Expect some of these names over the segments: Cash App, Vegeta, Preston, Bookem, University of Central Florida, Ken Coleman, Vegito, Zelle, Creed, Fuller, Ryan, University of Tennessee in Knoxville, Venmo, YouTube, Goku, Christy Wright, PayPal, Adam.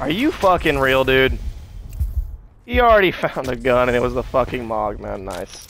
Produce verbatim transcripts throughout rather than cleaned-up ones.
Are you fucking real, dude? He already found a gun and it was the fucking Mog, man. Nice.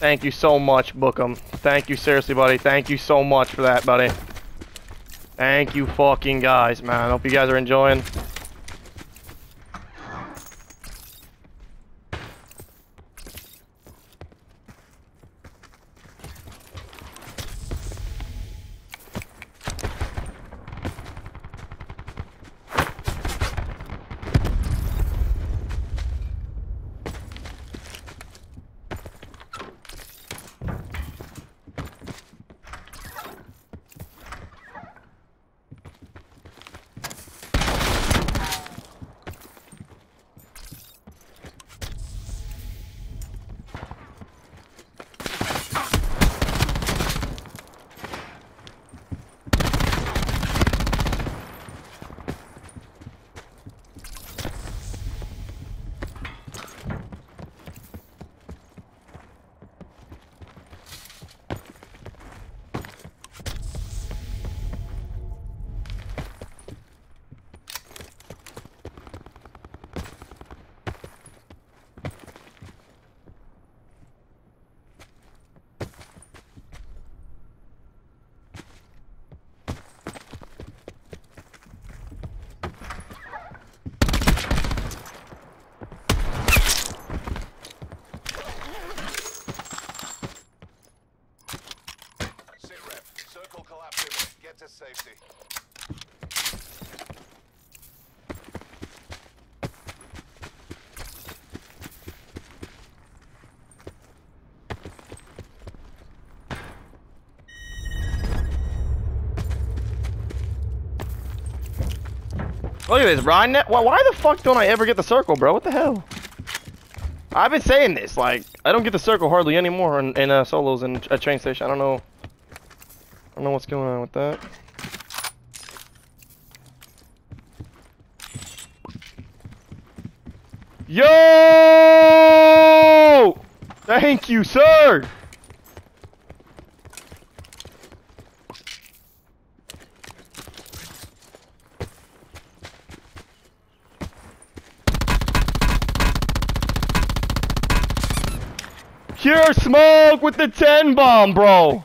Thank you so much, Bookem. Thank you, seriously, buddy. Thank you so much for that, buddy. Thank you fucking guys, man. Hope you guys are enjoying. Look at this, Ryan. Why the fuck don't I ever get the circle, bro? What the hell? I've been saying this. Like, I don't get the circle hardly anymore in, in uh, solos and at train station. I don't know. I don't know what's going on with that. Yo! Thank you, sir. Pure smoke with the ten bomb, bro.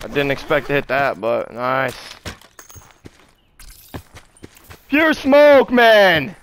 I didn't expect to hit that, but nice. Pure smoke, man.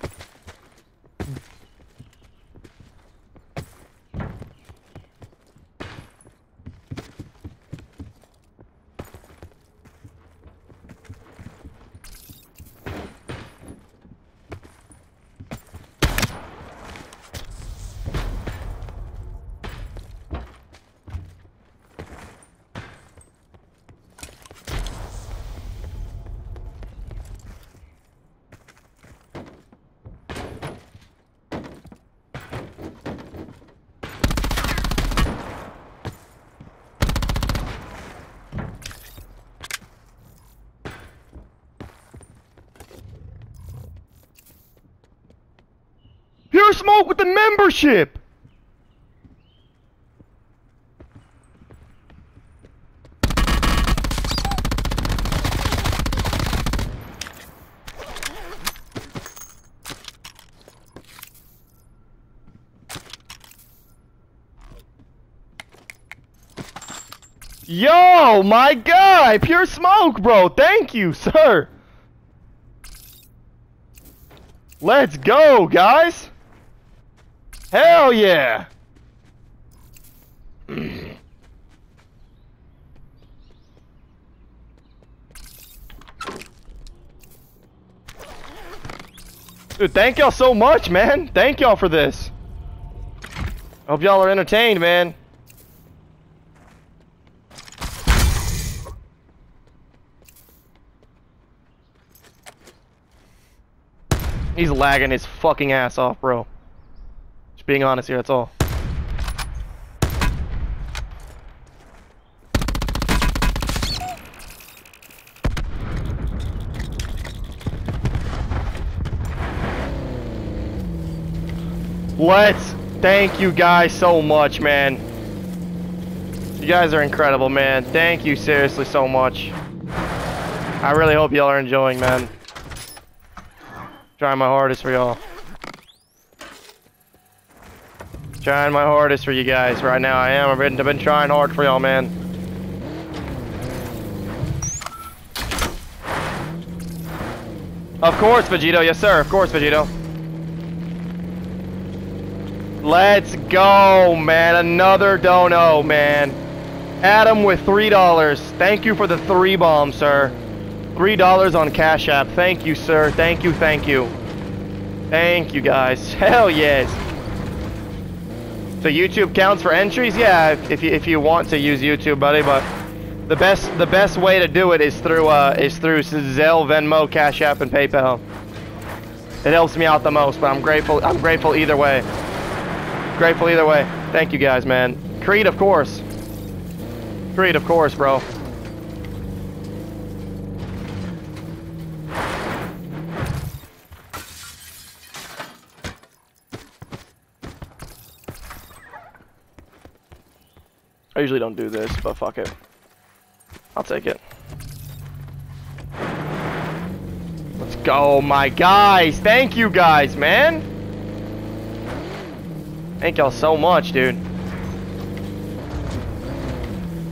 Smoke with the membership. Yo, my guy, pure smoke, bro. Thank you, sir. Let's go, guys. Hell yeah. Dude, thank y'all so much, man. Thank y'all for this. Hope y'all are entertained, man. He's lagging his fucking ass off, bro. Just being honest here, that's all. Let's thank you guys so much, man. You guys are incredible, man. Thank you seriously so much. I really hope y'all are enjoying, man. Trying my hardest for y'all. Trying my hardest for you guys right now. I am. I've been, I've been trying hard for y'all, man. Of course, Vegito. Yes, sir. Of course, Vegito. Let's go, man. Another dono, man. Adam with three dollars. Thank you for the three bomb, sir. three dollars on Cash App. Thank you, sir. Thank you, thank you. Thank you, guys. Hell yes. So YouTube counts for entries? Yeah, if you if you want to use YouTube, buddy, but the best the best way to do it is through uh is through Zelle, Venmo, Cash App, and PayPal. It helps me out the most, but I'm grateful I'm grateful either way. Grateful either way. Thank you guys, man. Creed, of course. Creed, of course, bro. I usually don't do this, but fuck it. I'll take it. Let's go, my guys. Thank you guys, man. Thank y'all so much, dude.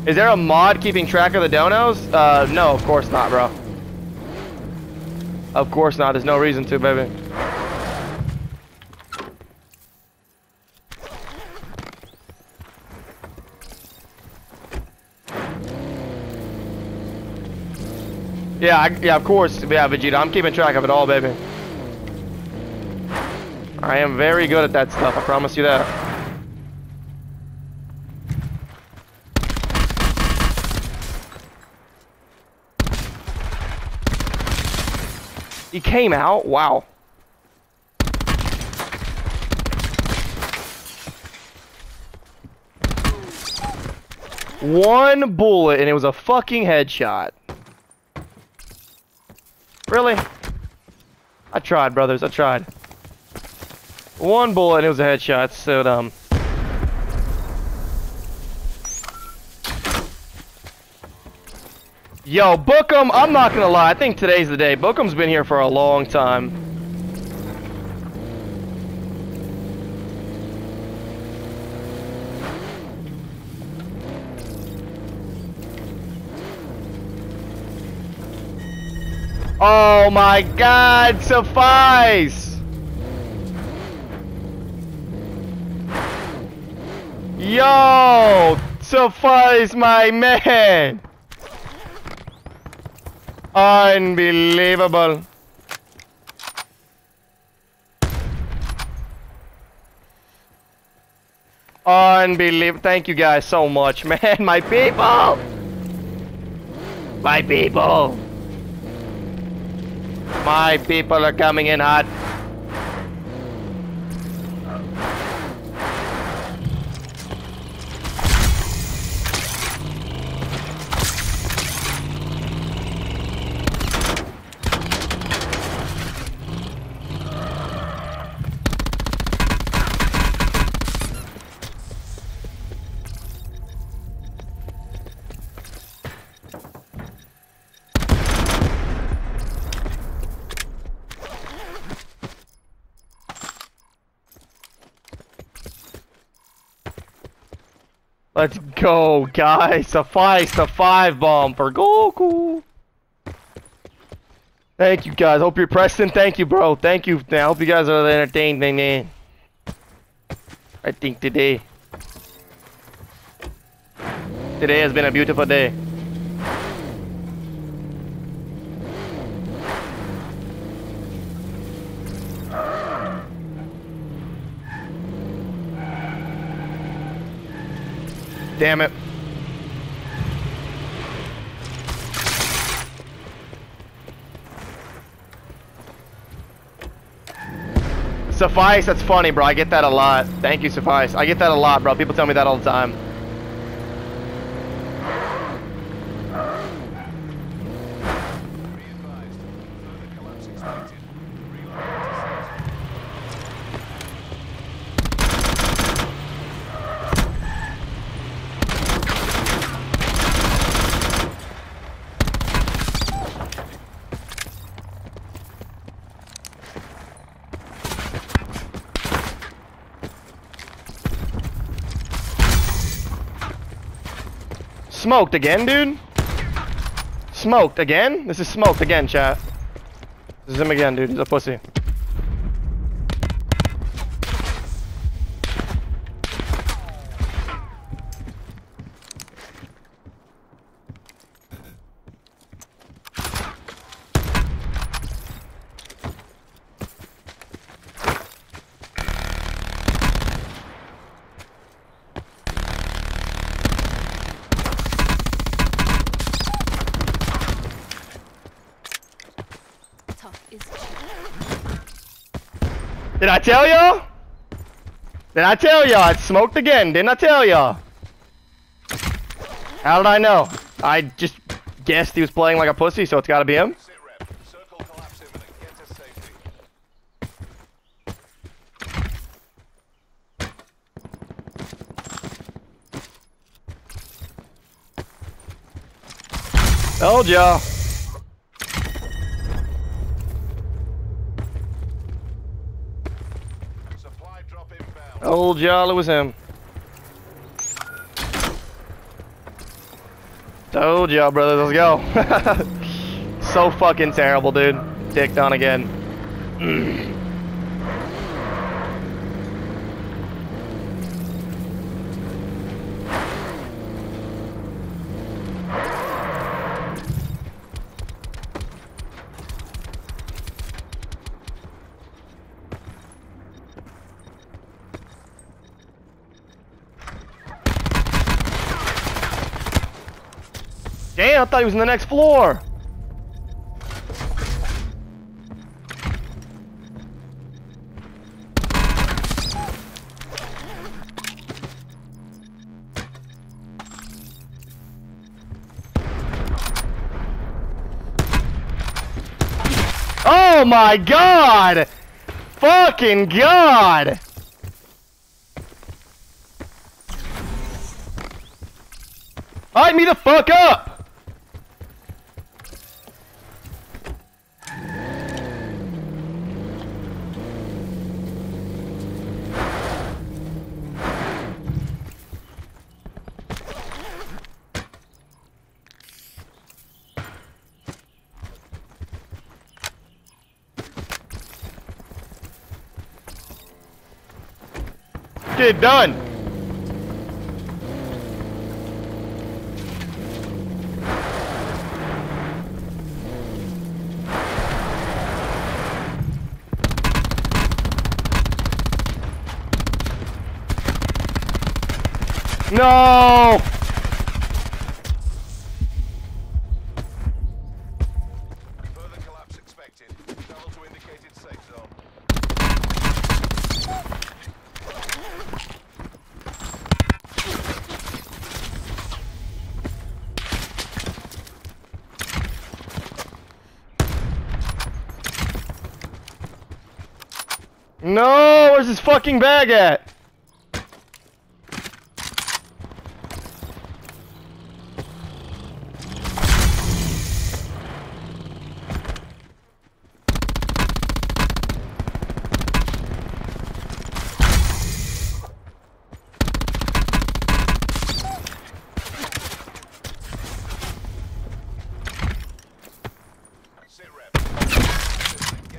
Is there a mod keeping track of the donos? Uh, no, of course not, bro. Of course not. There's no reason to, baby. Yeah, I, yeah, of course. Yeah, Vegeta, I'm keeping track of it all, baby. I am very good at that stuff, I promise you that. He came out? Wow. One bullet and it was a fucking headshot. Really? I tried, brothers, I tried. One bullet and it was a headshot, so dumb. Yo, Bookem, I'm not gonna lie, I think today's the day. Bookem's been here for a long time. Oh my god, suffice! Yo, suffice my man. Unbelievable. Unbelievable. Thank you guys so much, man. My people. My people. My people are coming in hot. Let's go, guys. Suffice the five bomb for Goku. Thank you, guys. Hope you're Preston. Thank you, bro. Thank you. I hope you guys are entertained. I think today. Today has been a beautiful day. Damn it. Suffice, that's funny, bro. I get that a lot. Thank you, Suffice. I get that a lot, bro. People tell me that all the time. Smoked again, dude. Smoked again. This is smoked again, chat. This is him again, dude. He's a pussy. Did I tell y'all? Did I tell y'all? I smoked again. Didn't I tell y'all? How did I know? I just guessed he was playing like a pussy, so it's gotta be him. Told y'all. Old y'all, it was him. Told y'all, brothers, let's go. So fucking terrible, dude. Dicked on again. Damn, I thought he was in the next floor. Oh my God! Fucking God! Hide me the fuck up! It done. No. Further collapse expected. Travel to indicated safe zone. No, where's his fucking bag at?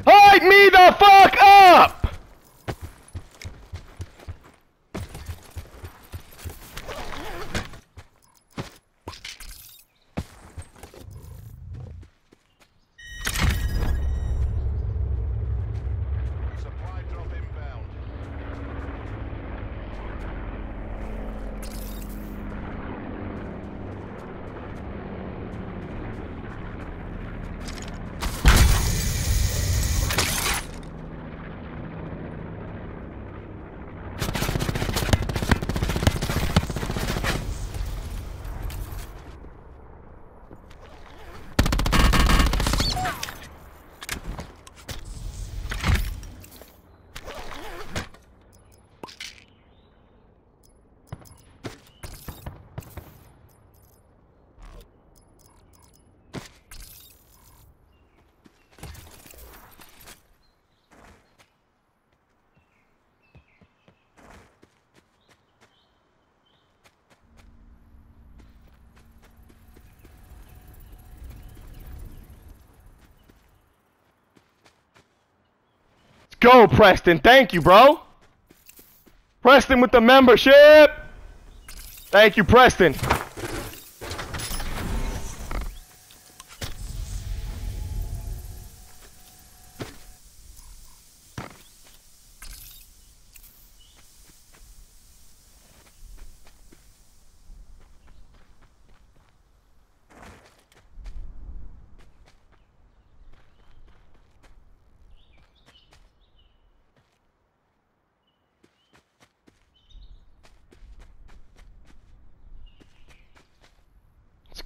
Hide me the fuck up! Go, Preston. Thank you, bro. Preston with the membership. Thank you, Preston.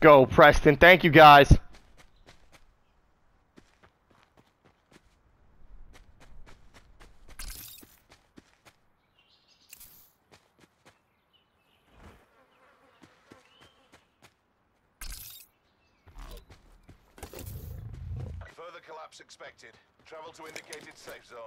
Go, Preston. Thank you, guys. Further collapse expected. Travel to indicated safe zone.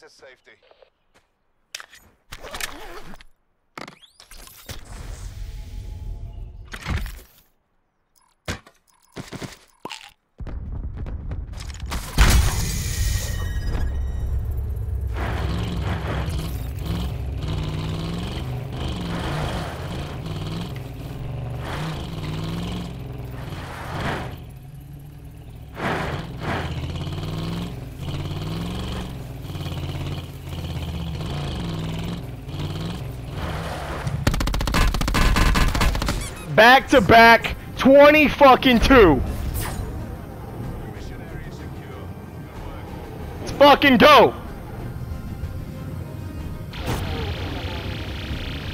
To safety. Back to back, twenty fucking two. It's fucking dope.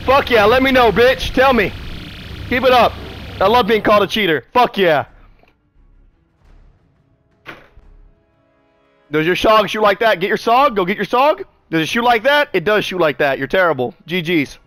Fuck yeah, let me know, bitch. Tell me. Keep it up. I love being called a cheater. Fuck yeah. Does your S O G shoot like that? Get your S O G. Go get your S O G. Does it shoot like that? It does shoot like that. You're terrible. G G's.